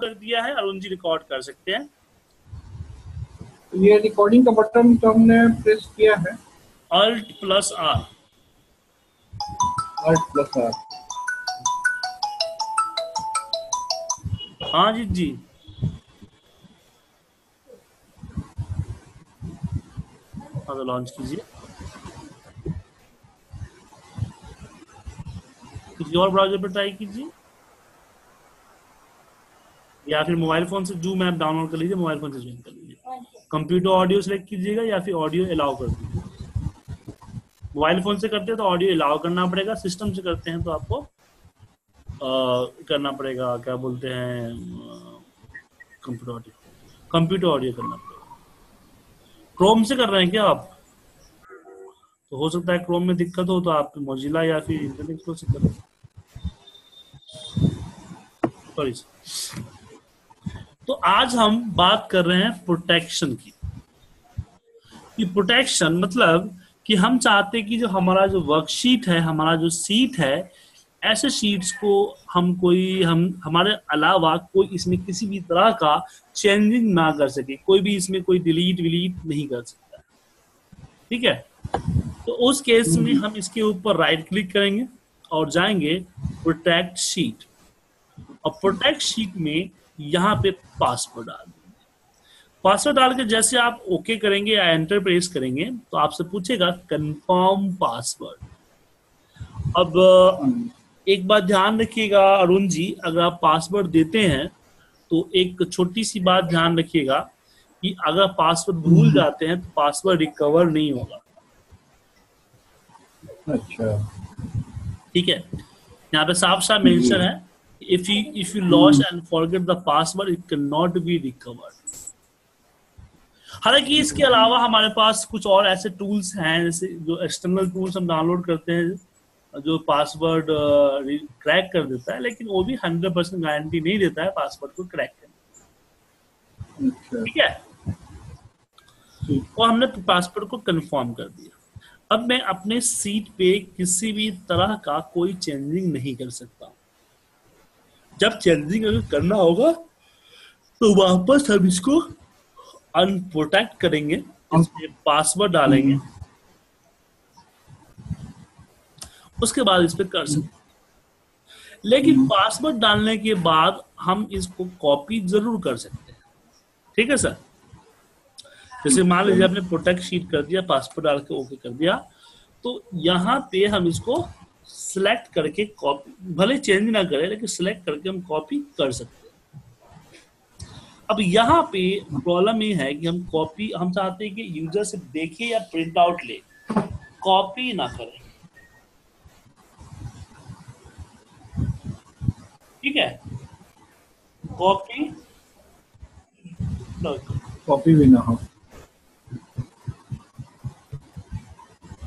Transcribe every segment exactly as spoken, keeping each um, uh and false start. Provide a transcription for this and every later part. कर दिया है, अरुण जी रिकॉर्ड कर सकते हैं। ये रिकॉर्डिंग का बटन तो हमने प्रेस किया है, alt plus R, alt plus R. हाँ जी जी लॉन्च कीजिए। किसी और ब्राउजर पर ट्राई कीजिए या फिर मोबाइल फोन से जूम ऐप डाउनलोड कर लीजिए, मोबाइल फोन से ज्वाइन कर लीजिए। कंप्यूटर ऑडियो सेलेक्ट कीजिएगा या फिर ऑडियो अलाउ कर दीजिए। मोबाइल फोन से करते हैं तो ऑडियो अलाउ करना पड़ेगा, सिस्टम से करते हैं तो आपको आ, करना पड़ेगा, क्या बोलते हैं, कंप्यूटर ऑडियो, कंप्यूटर ऑडियो करना पड़ेगा। क्रोम से कर रहे हैं क्या आप, तो हो सकता है क्रोम में दिक्कत हो तो आप मोजिला या फिर इंटरनेट एक्सप्लोरर से कर रहे हैं। सॉरी, तो आज हम बात कर रहे हैं प्रोटेक्शन की। ये प्रोटेक्शन मतलब कि हम चाहते हैं कि जो हमारा जो वर्कशीट है, हमारा जो सीट है, ऐसे शीट्स को हम कोई हम हमारे अलावा कोई इसमें किसी भी तरह का चेंजिंग ना कर सके, कोई भी इसमें कोई डिलीट विलीट नहीं कर सकता, ठीक है। तो उस केस में हम इसके ऊपर राइट क्लिक करेंगे और जाएंगे प्रोटेक्ट शीट, और प्रोटेक्ट शीट में यहाँ पे पासवर्ड डाल देंगे। पासवर्ड डाल के जैसे आप ओके करेंगे या एंटर प्रेस करेंगे तो आपसे पूछेगा कंफर्म पासवर्ड। अब एक बात ध्यान रखिएगा अरुण जी, अगर आप पासवर्ड देते हैं तो एक छोटी सी बात ध्यान रखिएगा कि अगर पासवर्ड भूल जाते हैं तो पासवर्ड रिकवर नहीं होगा। अच्छा, ठीक है, यहाँ पे साफ साफ मेंशन है, if you if you lost and forget the password it can not be recovered. हालांकि इसके अलावा हमारे पास कुछ और ऐसे टूल्स हैं, जैसे जो एक्सटर्नल टूल्स हम डाउनलोड करते हैं जो पासवर्ड क्रैक कर देता है, लेकिन वो भी हंड्रेड परसेंट गारंटी नहीं देता है पासवर्ड को क्रैक करने की, ठीक है। और हमने पासवर्ड को कंफर्म कर दिया। अब मैं अपने सीट पे किसी भी तरह का कोई चेंजिंग नहीं कर सकता। जब चेंजिंग अगर करना होगा तो वापस हम इसको अनप्रोटेक्ट करेंगे, इसमें पासवर्ड डालेंगे, उसके बाद इस पर कर सकते। लेकिन पासवर्ड डालने के बाद हम इसको कॉपी जरूर कर सकते हैं, ठीक है सर। जैसे मान लीजिए आपने प्रोटेक्ट शीट कर दिया, पासवर्ड डाल के ओके कर दिया, तो यहाँ पे हम इसको सिलेक्ट करके कॉपी, भले चेंज ना करें लेकिन सिलेक्ट करके हम कॉपी कर सकते हैं। अब यहाँ पे प्रॉब्लम ये है कि हम कॉपी हम चाहते हैं कि यूजर से देखे या प्रिंट आउट ले, कॉपी ना करें, ठीक है। कॉपी कॉपी भी ना हो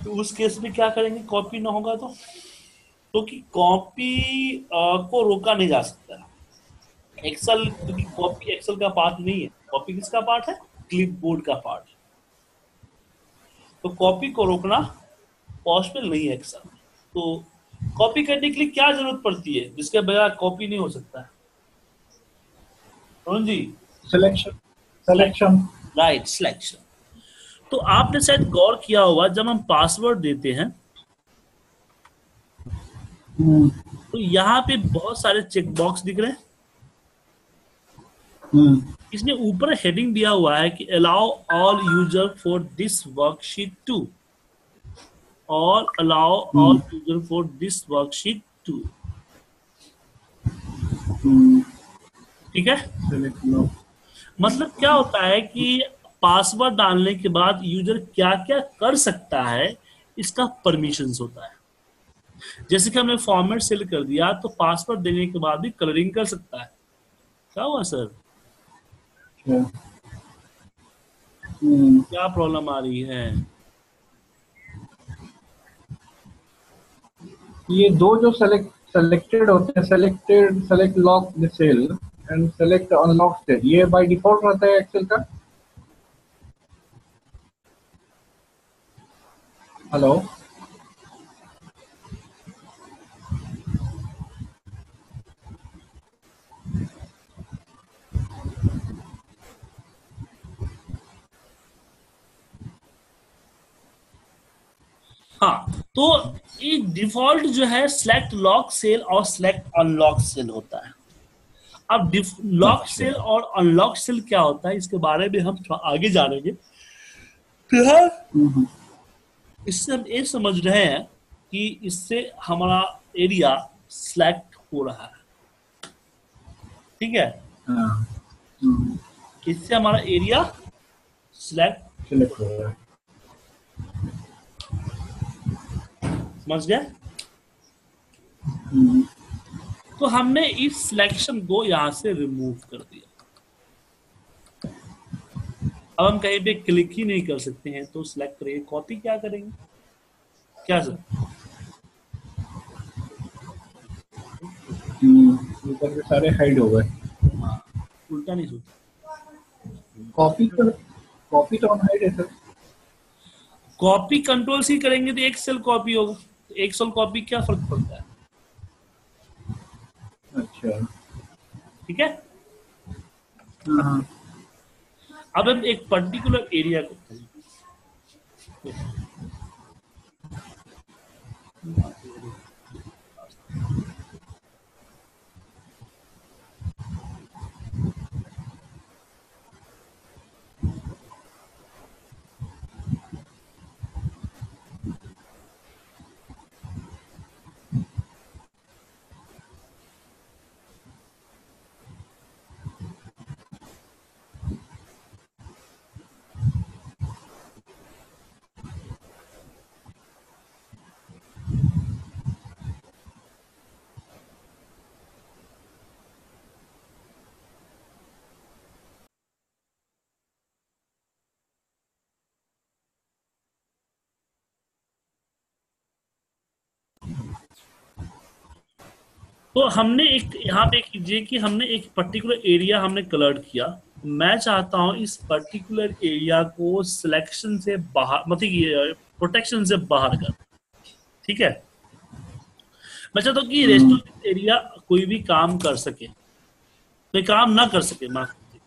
तो उस केस में क्या करेंगे, कॉपी ना होगा तो क्योंकि तो कॉपी को रोका नहीं जा सकता एक्सेल, क्योंकि तो कॉपी एक्सेल का पार्ट नहीं है। कॉपी किसका पार्ट है, क्लिपबोर्ड का पार्ट। तो कॉपी को रोकना पॉसिबल नहीं है एक्सेल। तो कॉपी करने के लिए क्या जरूरत पड़ती है जिसके बगैर कॉपी नहीं हो सकता है जी, सिलेक्शन, सिलेक्शन, राइट, सिलेक्शन। तो आपने शायद गौर किया होगा जब हम पासवर्ड देते हैं तो यहाँ पे बहुत सारे चेकबॉक्स दिख रहे हैं। इसमें ऊपर हेडिंग दिया हुआ है कि allow all user for this worksheet to, और allow all user for this worksheet to, ठीक है। मतलब क्या होता है कि पासवर्ड डालने के बाद यूजर क्या क्या कर सकता है, इसका परमिशंस होता है। जैसे कि हमने फॉर्मेट सेल कर दिया तो पासवर्ड देने के बाद भी कलरिंग कर सकता है। क्या हुआ सर, क्या, क्या प्रॉब्लम आ रही है? ये दो जो सेलेक्ट सेलेक्टेड होते हैं, selected, select lock the cell and select unlock cell, ये बाय डिफॉल्ट रहता है एक्सेल का। हेलो, तो ये डिफॉल्ट जो है सेलेक्ट लॉक सेल और सेलेक्ट अनलॉक सेल होता है। अब लॉक सेल और अनलॉक सेल क्या होता है इसके बारे में हम थोड़ा आगे जानेंगे। फिलहाल इससे हम ये समझ रहे हैं कि इससे हमारा एरिया सेलेक्ट हो रहा है, ठीक है, इससे हमारा एरिया सेलेक्ट सेलेक्ट हो रहा है, समझ गए। तो हमने इस सिलेक्शन को यहां से रिमूव कर दिया। अब हम कहीं पे क्लिक ही नहीं कर सकते हैं, तो सिलेक्ट करिए कॉपी क्या करेंगे, क्या सर? ऊपर के सारे हाइड हो गए, उल्टा नहीं सोचा। कॉपी कर, कॉपी तो ऑन हाइड है सर। कॉपी कंट्रोल सी करेंगे तो एक सेल कॉपी होगा, एक सेल कॉपी क्या फर्क पड़ता है। अच्छा ठीक है। अब हम एक पर्टिकुलर एरिया को तो हमने एक यहाँ पे कीजिए कि हमने एक पर्टिकुलर एरिया हमने कलर्ड किया। मैं चाहता हूँ इस पर्टिकुलर एरिया को सिलेक्शन से बाहर, मतलब प्रोटेक्शन से बाहर कर, ठीक है। मैं चाहता हूँ कि रेस्टोरेंट एरिया कोई भी काम कर सके, कोई काम ना कर सके, माफ कीजिए,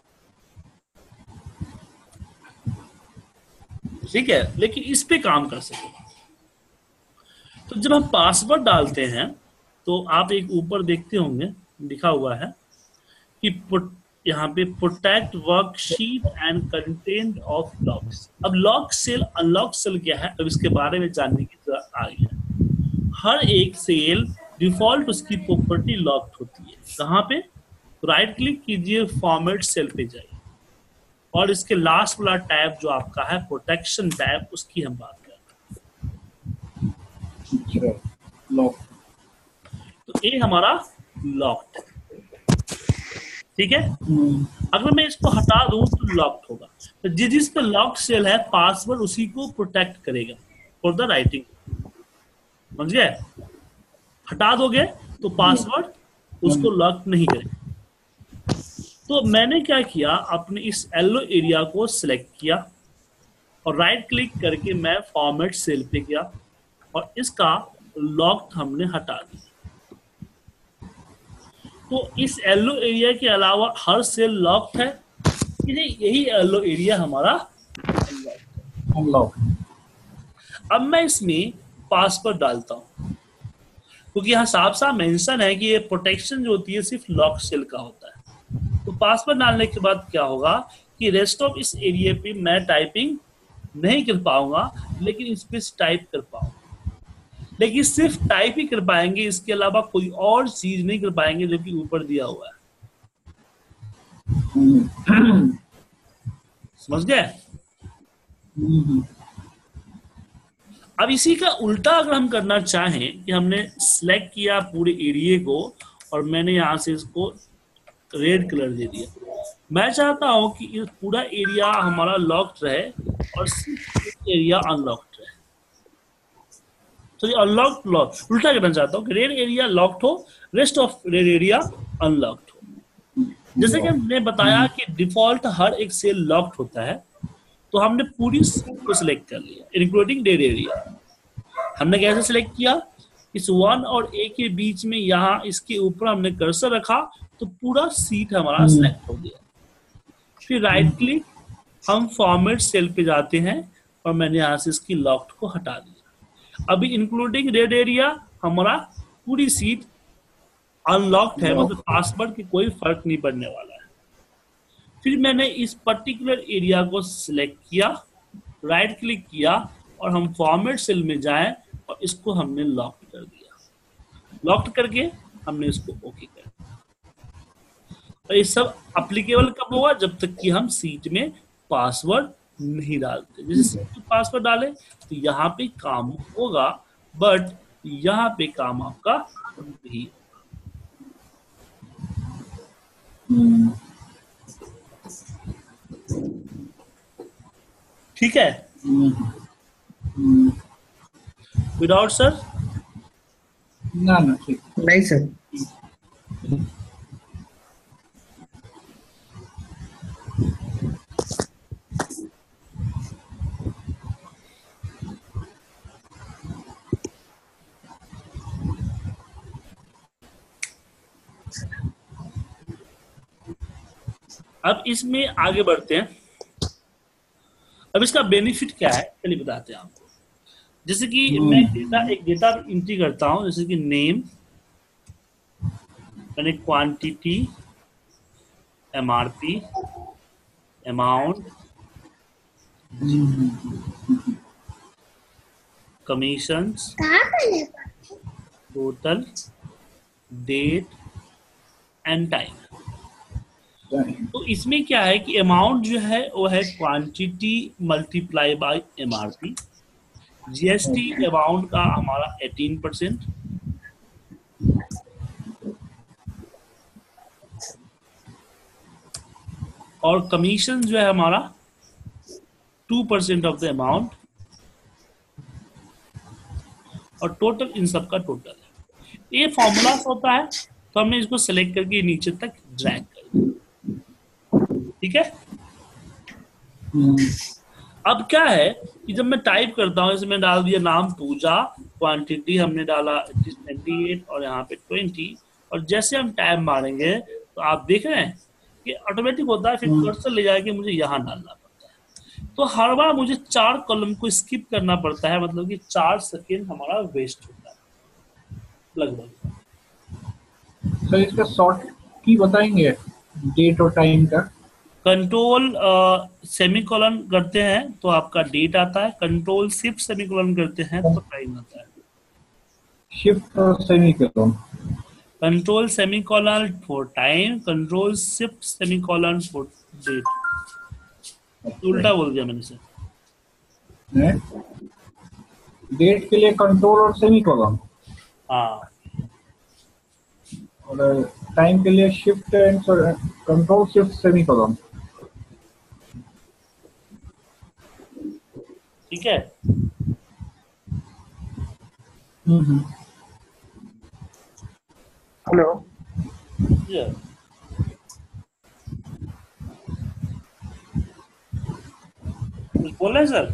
ठीक है, लेकिन इस पे काम कर सके। तो जब हम पासवर्ड डालते हैं तो आप एक ऊपर देखते होंगे लिखा हुआ है कि यहाँ पे protect worksheet and content of locks. अब लॉक सेल अनलॉक सेल क्या है, अब इसके बारे में जानने की जरूरत आ गई है। हर एक सेल डिफॉल्ट उसकी प्रॉपर्टी लॉक्ड होती है। कहाँ पे राइट क्लिक कीजिए, फॉर्मेट सेल पे जाइए और इसके लास्ट वाला टैब जो आपका है प्रोटेक्शन टैब, उसकी हम बात कर रहे हैं। तो ये हमारा लॉक्ड है, ठीक है। अगर मैं इसको हटा दूं तो लॉक्ड होगा। तो जिस जिस पे लॉक्ड सेल है पासवर्ड उसी को प्रोटेक्ट करेगा फॉर द राइटिंग, समझ गए। हटा दोगे तो पासवर्ड उसको लॉक नहीं करेगा। तो मैंने क्या किया, अपने इस येलो एरिया को सिलेक्ट किया और राइट क्लिक करके मैं फॉर्मेट सेल पे गया और इसका लॉक्ड हमने हटा दिया। तो इस येलो एरिया के अलावा हर सेल लॉक्ड है, यही येलो एरिया हमारा अनलॉक है। अब मैं इसमें पासवर्ड डालता हूं क्योंकि यहाँ साफ साफ मेंशन है कि ये प्रोटेक्शन जो होती है सिर्फ लॉक सेल का होता है। तो पासवर्ड डालने के बाद क्या होगा कि रेस्ट ऑफ इस एरिया पे मैं टाइपिंग नहीं कर पाऊंगा, लेकिन इस पे टाइप कर पाऊंगा, लेकिन सिर्फ टाइप ही कर पाएंगे, इसके अलावा कोई और चीज नहीं कर पाएंगे जो कि ऊपर दिया हुआ है, समझ गए। अब इसी का उल्टा अगर हम करना चाहें कि हमने सिलेक्ट किया पूरे एरिया को और मैंने यहां से इसको रेड कलर दे दिया। मैं चाहता हूं कि ये पूरा एरिया हमारा लॉक्ड रहे और सिर्फ एरिया अनलॉक्ड। तो ये अनलॉक लॉक उल्टा करना चाहता हूँ, रेड एरिया लॉक्ड हो, rest of red area unlocked हो। जैसे कि हमने बताया कि डिफॉल्ट हर एक सेल लॉक्ड होता है, तो हमने पूरी सेल को सिलेक्ट कर लिया इंक्लूडिंग रेड एरिया। हमने कैसे सिलेक्ट किया, इस वन और ए के बीच में यहाँ इसके ऊपर हमने कर्सर रखा तो पूरा सीट हमारा सिलेक्ट हो गया। फिर राइट क्लिक, हम फॉर्मेट सेल पे जाते हैं और मैंने यहाँ से इसकी लॉक्ड को हटा दिया। अभी इंक्लूडिंग रेड एरिया हमारा पूरी सीट अनलॉक्ड है, मतलब पासवर्ड की कोई फर्क नहीं पड़ने वाला है। फिर मैंने इस पर्टिकुलर एरिया को सिलेक्ट किया, राइट क्लिक किया और हम फॉर्मेट सेल में जाए और इसको हमने लॉक कर दिया। लॉक करके हमने इसको ओके कर दिया। और ये सब अप्लीकेबल कब होगा? जब तक कि हम सीट में पासवर्ड नहीं डालते। जैसे पासवर्ड डाले तो यहाँ पे काम होगा, बट यहाँ पे काम आपका नहीं होगा। ठीक है विदाउट सर? ना ना नहीं सर। अब इसमें आगे बढ़ते हैं। अब इसका बेनिफिट क्या है चलिए बताते हैं आपको। जैसे कि मैं डेटा एक डेटा एंट्री करता हूं, जैसे कि नेम, यानी quantity, MRP, amount, commissions, total, date and time. तो इसमें क्या है कि अमाउंट जो है वो है quantity multiply by MRP. GST amount का हमारा अठारह परसेंट, और कमीशन जो है हमारा two percent of the amount, और टोटल इन सब का टोटल है। ये फॉर्मूला होता है तो हमने इसको सेलेक्ट करके नीचे तक ड्रैग कर दिया। ठीक है। अब क्या है कि जब मैं टाइप करता हूं, इसमें डाल दिया नाम पूजा, क्वांटिटी हमने डाला अट्ठाईस और यहाँ पे बीस, और जैसे हम टैब मारेंगे तो आप देख रहे हैं कि ऑटोमेटिक होता है, फिर कर्सर ले जाके मुझे यहाँ डालना पड़ता है। तो हर बार मुझे चार कॉलम को स्किप करना पड़ता है, मतलब कि चार सेकेंड हमारा वेस्ट होता है लगभग। सर इसका शॉर्ट की बताएंगे डेट और टाइम का? कंट्रोल सेमीकोलन करते हैं तो आपका डेट आता है, कंट्रोल शिफ्ट सेमीकोलन करते हैं तो टाइम आता है। शिफ्ट और semicolon, control semicolon for time, control shift semicolon for date. उल्टा बोल दिया मैंने सर। डेट के लिए कंट्रोल और सेमीकोलन, हाँ, और टाइम के लिए shift and control shift semicolon. ठीक है। Hello yeah. कुछ बोल रहे हैं सर?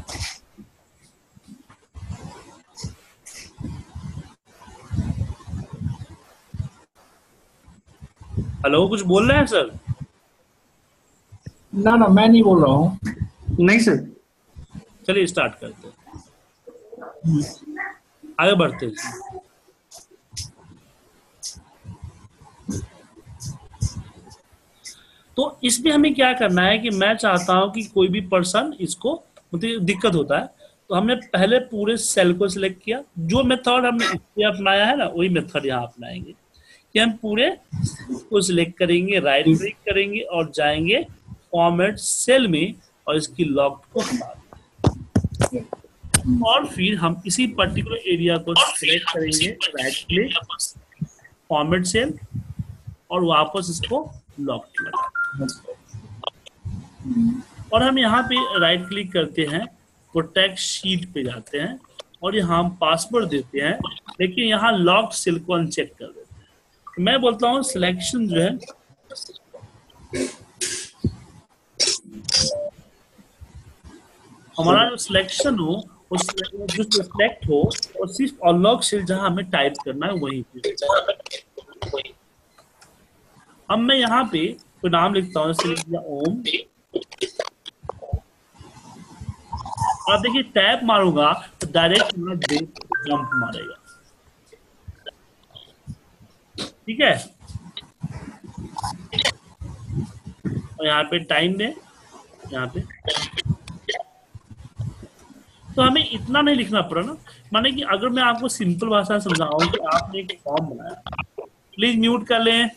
हेलो कुछ बोल रहे हैं सर? ना ना मैं नहीं बोल रहा हूँ। नहीं सर। चलिए स्टार्ट करते हैं, आगे बढ़ते हैं। तो इसमें हमें क्या करना है कि मैं चाहता हूं कि कोई भी पर्सन इसको, मतलब दिक्कत होता है, तो हमने पहले पूरे सेल को सिलेक्ट किया। जो मेथड हमने अपनाया है ना वही मेथड यहाँ अपनाएंगे कि हम पूरे को सिलेक्ट करेंगे, राइट क्लिक करेंगे और जाएंगे फॉर्मेट सेल में और इसकी लॉक को हटा देंगे। और फिर हम इसी पर्टिकुलर एरिया को सिलेक्ट करेंगे, राइट क्लिक, फॉर्मेट सेल और वापस इसको लॉक कर देंगे। और हम यहाँ पे राइट क्लिक करते हैं, प्रोटेक्ट शीट पे जाते हैं और यहाँ हम पासवर्ड देते हैं, लेकिन यहाँ लॉक सेल को अनचेक कर देते हैं। मैं बोलता हूँ सिलेक्शन जो है हमारा जो सिलेक्शन हो उस जो सिलेक्ट हो और सिर्फ अनलॉक सेल जहाँ हमें टाइप करना है वही। अब मैं यहाँ पे तो नाम लिखता हूँ, ओम। आप देखिए टैप मारूंगा तो डायरेक्ट जंप मारेगा, ठीक है। और यहाँ पे टाइम में यहाँ पे तो हमें इतना नहीं लिखना पड़ा ना, माने कि अगर मैं आपको सिंपल भाषा समझाऊं कि आपने एक फॉर्म बनाया, प्लीज म्यूट कर लें,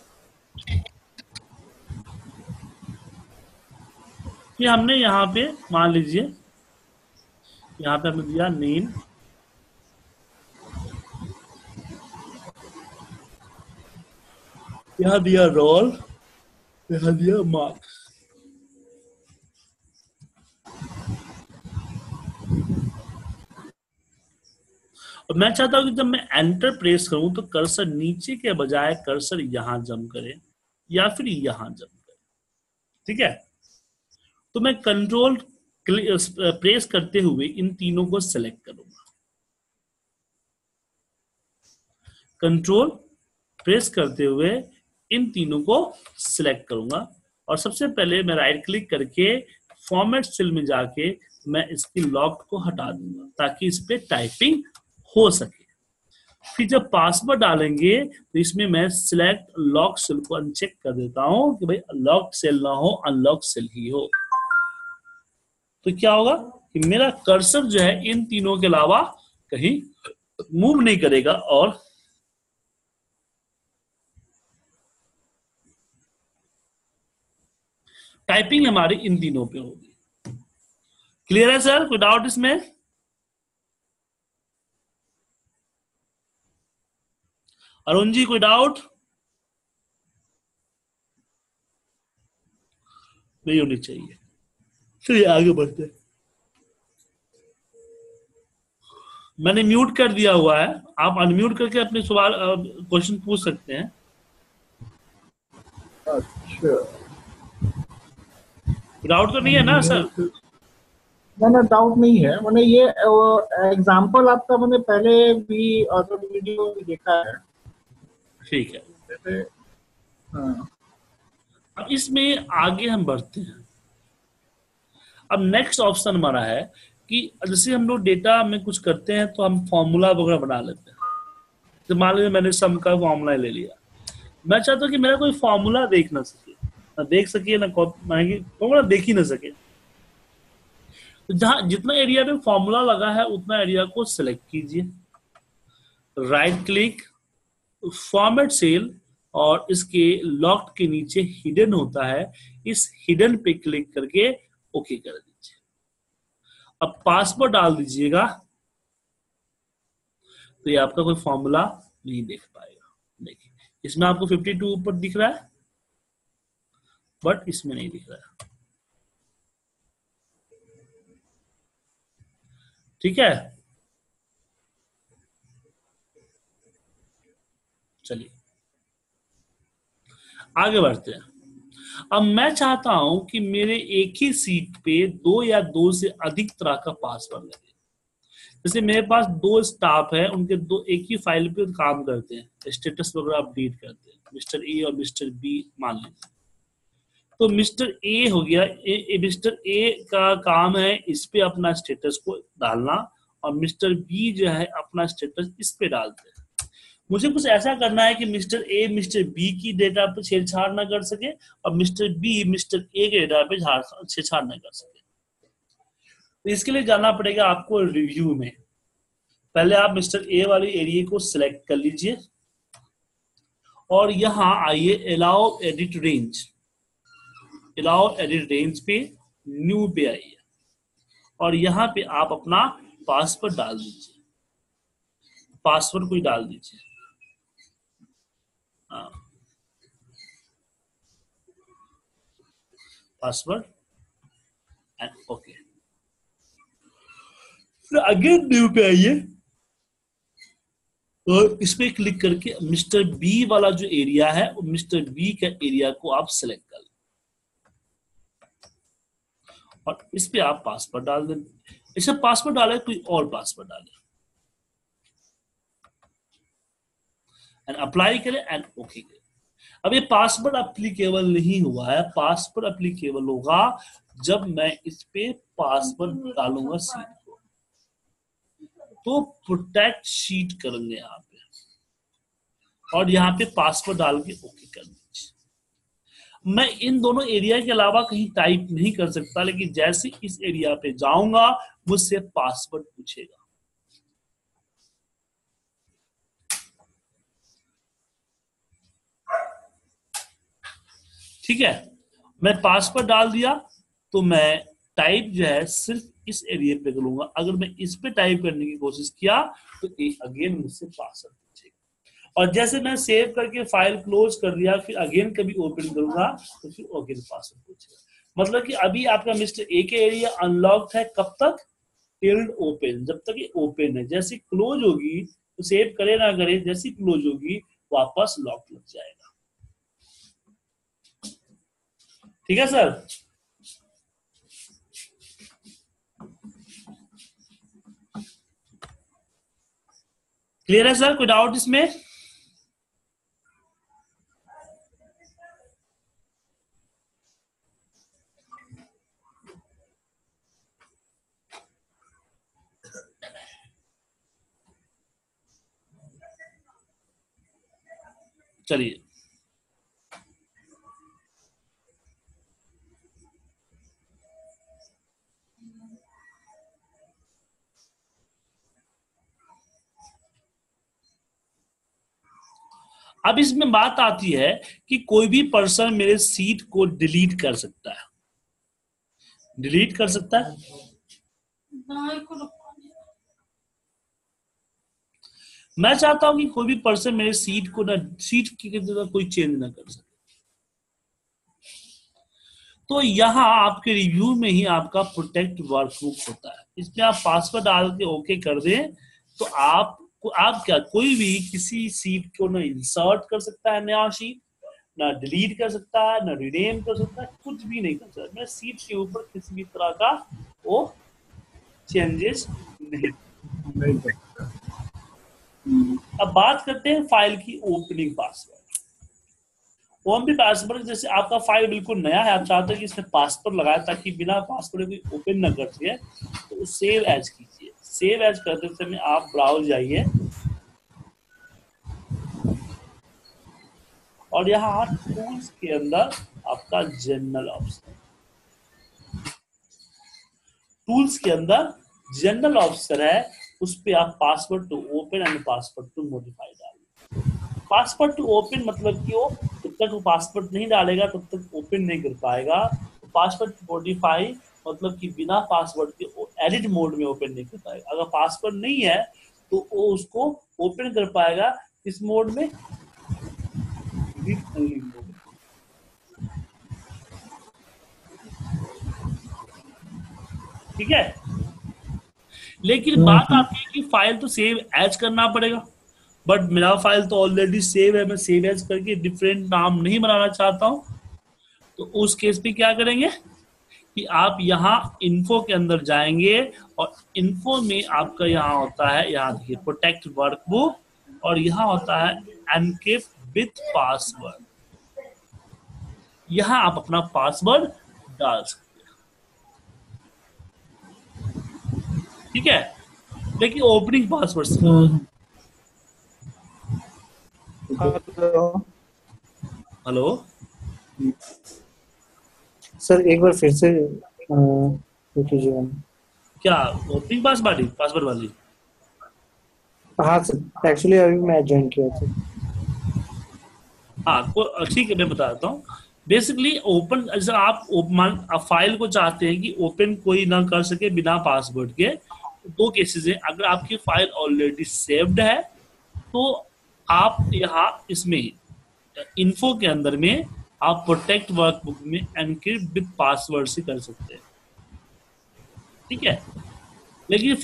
कि हमने यहाँ पे मान लीजिए यहाँ पे हमने दिया नेम, यहाँ दिया रोल, यहाँ दिया मार्क्स, और मैं चाहता हूं कि जब मैं एंटर प्रेस करूं तो कर्सर नीचे के बजाय कर्सर यहां जंप करे या फिर यहां जंप करे, ठीक है। तो मैं कंट्रोल प्रेस करते हुए इन तीनों को सेलेक्ट करूंगा, कंट्रोल प्रेस करते हुए इन तीनों को सिलेक्ट करूंगा, और सबसे पहले मैं राइट क्लिक करके फॉर्मेट सेल में जाके मैं इसकी लॉक को हटा दूंगा ताकि इस पे टाइपिंग हो सके। फिर जब पासवर्ड डालेंगे तो इसमें मैं सिलेक्ट लॉक सेल को अनचेक कर देता हूं कि भाई लॉक सेल ना हो, अनलॉक सेल ही हो। तो क्या होगा कि मेरा कर्सर जो है इन तीनों के अलावा कहीं मूव नहीं करेगा और टाइपिंग हमारी इन तीनों पे होगी। क्लियर है सर, कोई डाउट इसमें? अरुण जी कोई डाउट नहीं होनी चाहिए। चलिए आगे बढ़ते हैं। मैंने म्यूट कर दिया हुआ है, आप अनम्यूट करके अपने सवाल क्वेश्चन पूछ सकते हैं। अच्छा डाउट तो नहीं है ना सर? मैंने डाउट नहीं है, मैंने ये एग्जांपल आपका मैंने पहले भी अदर वीडियो में देखा है, ठीक है। हाँ। अब इसमें आगे हम बढ़ते हैं। अब नेक्स्ट ऑप्शन हमारा है कि जैसे हम लोग डेटा में कुछ करते हैं तो हम फॉर्मूला वगैरह बना लेते हैं। तो मान लीजिए मैंने सम का फॉर्मूला ले लिया, मैं चाहता हूँ कि मेरा कोई फॉर्मूला देख ना सके, ना देख सके ना फॉर्मूला देख ही ना सके। तो जहां जितना एरिया पे फॉर्मूला लगा है उतना एरिया को सिलेक्ट कीजिए, राइट क्लिक, फॉर्मेट सेल, और इसके लॉक्ड के नीचे हिडन होता है, इस हिडन पे क्लिक करके ओके कर दीजिए। अब पासवर्ड डाल दीजिएगा तो ये आपका कोई फॉर्मूला नहीं देख पाएगा। देखिए इसमें आपको बावन ऊपर दिख रहा है बट इसमें नहीं दिख रहा, ठीक है। चलिए आगे बढ़ते हैं। अब मैं चाहता हूं कि मेरे एक ही सीट पे दो या दो से अधिक तरह का पासवर्ड लगे। जैसे मेरे पास दो स्टाफ है, उनके दो एक ही फाइल पे काम करते हैं, स्टेटस वगैरह अपडेट करते हैं, मिस्टर ए और मिस्टर बी मान लेते हैं। तो मिस्टर ए हो गया, ए, मिस्टर ए का काम है इस पे अपना स्टेटस को डालना, और मिस्टर बी जो है अपना स्टेटस इस पे डालते हैं। मुझे कुछ ऐसा करना है कि मिस्टर ए मिस्टर बी की डेटा पे छेड़छाड़ ना कर सके और मिस्टर बी मिस्टर ए के डेटा पे छेड़छाड़ ना कर सके। तो इसके लिए जाना पड़ेगा आपको रिव्यू में। पहले आप मिस्टर ए वाली एरिया को सिलेक्ट कर लीजिए और यहाँ आइए allow edit range, allow edit range पे न्यू पे आइए और यहाँ पे आप अपना पासवर्ड डाल दीजिए, पासवर्ड कोई डाल दीजिए। हाँ पासवर्ड एंड ओके। फिर अगेन न्यू पे आइए और इस पे क्लिक करके मिस्टर बी वाला जो एरिया है वो मिस्टर बी का एरिया को आप सेलेक्ट कर लें और इस पे आप पासवर्ड डाल दें। इसे पासवर्ड डाले कोई और पासवर्ड डाले एंड अप्लाई करें एंड ओके करें। अब ये पासवर्ड अप्लीकेबल नहीं हुआ है, पासवर्ड अप्लीकेबल होगा जब मैं इस पे पासवर्ड डालूंगा सीट को। को प्रोटेक्ट शीट कर लें यहाँ पे और यहाँ पे पासवर्ड डाल के ओके कर दीजिए। मैं इन दोनों एरिया के अलावा कहीं टाइप नहीं कर सकता, लेकिन जैसे इस एरिया पे जाऊंगा मुझसे पासवर्ड पूछेगा। ठीक है, मैं पासवर्ड डाल दिया तो मैं टाइप जो है सिर्फ इस एरिया पे करूंगा। अगर मैं इस पे टाइप करने की कोशिश किया तो अगेन मुझसे पासवर्ड पूछेगा। और जैसे मैं सेव करके फाइल क्लोज कर दिया फिर अगेन कभी ओपन करूंगा तो फिर अगेन पासवर्ड पूछेगा। मतलब कि अभी आपका मिस्टर ए के एरिया अनलॉक्ड है, कब तक? टिल्ड ओपन, जब तक ये ओपन है। जैसे क्लोज होगी तो सेव करे ना करे, जैसे क्लोज होगी वापस लॉक लग जाएगा। ठीक है सर, क्लियर है सर? कोई डाउट इसमें? चलिए अब इसमें बात आती है कि कोई भी पर्सन मेरे सीट को डिलीट कर सकता है। डिलीट कर सकता है मैं चाहता हूं कि कोई भी पर्सन मेरे सीट को ना, सीट की कोई चेंज ना कर सके। तो यहां आपके रिव्यू में ही आपका प्रोटेक्ट वर्कबुक होता है। इसमें आप पासवर्ड डाल के ओके कर दें तो आप आप क्या कोई भी किसी सीट को ना इंसर्ट कर सकता है नया शीट, ना डिलीट कर सकता है, ना रिनेम कर सकता है, कुछ भी नहीं कर सकता। मैं सीट के ऊपर किसी भी तरह का वो चेंजेस नहीं नहीं कर सकता। अब बात करते हैं फाइल की ओपनिंग पासवर्ड। ओपनिंग पासवर्ड जैसे आपका फाइल बिल्कुल नया है, आप चाहते हैं कि इसमें पासवर्ड लगाए ताकि बिना पासवर्ड कोई ओपन ना कर सके, तो सेव एज कीजिए। सेव एज करते समय आप ब्राउज जाइए और यहाँ टूल्स के अंदर आपका जनरल ऑप्शन, टूल्स के अंदर जनरल ऑप्शन है, उस पर आप password to open and password to modify डालिए। पासवर्ड टू ओपन मतलब कि वो जब तक वो पासवर्ड नहीं डालेगा तब तक ओपन नहीं कर पाएगा। पासवर्ड टू मॉडिफाई मतलब कि बिना पासवर्ड के एडिट मोड में ओपन नहीं कर पाएगा। अगर पासवर्ड नहीं है तो वो उसको ओपन कर पाएगा इस मोड में, रीड ओनली मोड। ठीक है, लेकिन बात आती है कि फाइल तो सेव एज करना पड़ेगा, बट मेरा फाइल तो ऑलरेडी सेव है। मैं सेव एज करके डिफरेंट नाम नहीं बनाना चाहता हूं, तो उस केस पे क्या करेंगे कि आप यहाँ इन्फो के अंदर जाएंगे और इन्फो में आपका यहाँ होता है, यहाँ देखिए प्रोटेक्ट वर्कबुक और यहाँ होता है एनक्रिप्ट विद पासवर्ड। यहाँ आप अपना पासवर्ड डाल सकते हैं। ठीक है, देखिए ओपनिंग पासवर्ड से हेलो सर, एक बार फिर से आ, क्या ओपनिंग पासवर्ड पासवर्ड वाली? हाँ सर, एक्चुअली अभी मैं ज्वाइन किया था। हाँ ठीक है, मैं बताता हूँ। बेसिकली ओपन जब आप मान फाइल को चाहते हैं कि ओपन कोई ना कर सके बिना पासवर्ड के, दो केसेस हैं। अगर आपकी फाइल ऑलरेडी सेव्ड है तो आप यहाँ इसमें इन्फो के अंदर में आप प्रोटेक्ट वर्कबुक में एनक्रिप्ट विद पासवर्ड से कर सकते हैं। ठीक है, लेकिन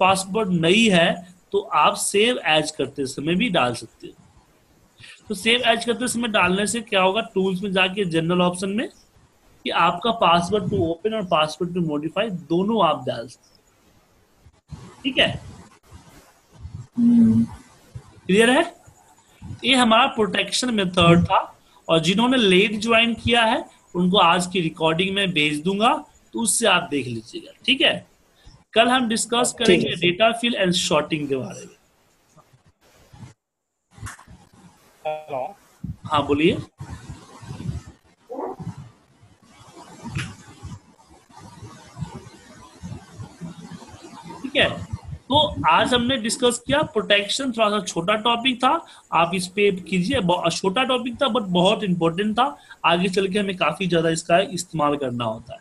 पासवर्ड नहीं है तो आप सेव एज करते समय भी डाल सकते हैं। तो सेव एज करते समय डालने से क्या होगा, टूल्स में जाके जनरल ऑप्शन में कि आपका पासवर्ड टू ओपन और पासवर्ड टू मॉडिफाई दोनों आप डाल सकते हैं। ठीक है, क्लियर है? ये हमारा प्रोटेक्शन मेथड था। और जिन्होंने लेट ज्वाइन किया है उनको आज की रिकॉर्डिंग में भेज दूंगा, तो उससे आप देख लीजिएगा। ठीक है, कल हम डिस्कस करेंगे डेटा फील्ड एंड सॉर्टिंग के बारे में। हेलो, हाँ बोलिए। ठीक है, तो आज हमने डिस्कस किया प्रोटेक्शन, थोड़ा सा छोटा टॉपिक था, आप इस पे कीजिए, छोटा टॉपिक था बट बहुत इंपॉर्टेंट था, आगे चल के हमें काफी ज्यादा इसका इस्तेमाल करना होता है।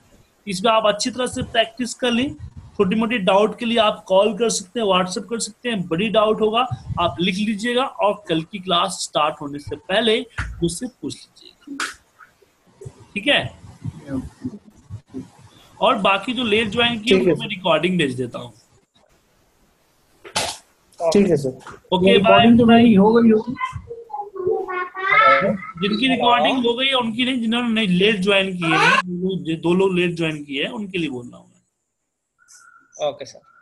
इसमें आप अच्छी तरह से प्रैक्टिस कर लें। छोटी मोटी डाउट के लिए आप कॉल कर सकते हैं, व्हाट्सएप कर सकते हैं, बड़ी डाउट होगा आप लिख लीजिएगा और कल की क्लास स्टार्ट होने से पहले उससे पूछ लीजिएगा, ठीक है। और बाकी जो लेट ज्वाइन किए उनको मैं रिकॉर्डिंग भेज देता हूँ। ठीक है सर, ओके बाय। तो मेरी हो गई होगी, जिनकी रिकॉर्डिंग हो गई है उनकी नहीं, जिन्होंने लेट ज्वाइन किए हैं, दो लोग लेट ज्वाइन किए हैं उनके लिए बोल रहा हूँ। Okay sir.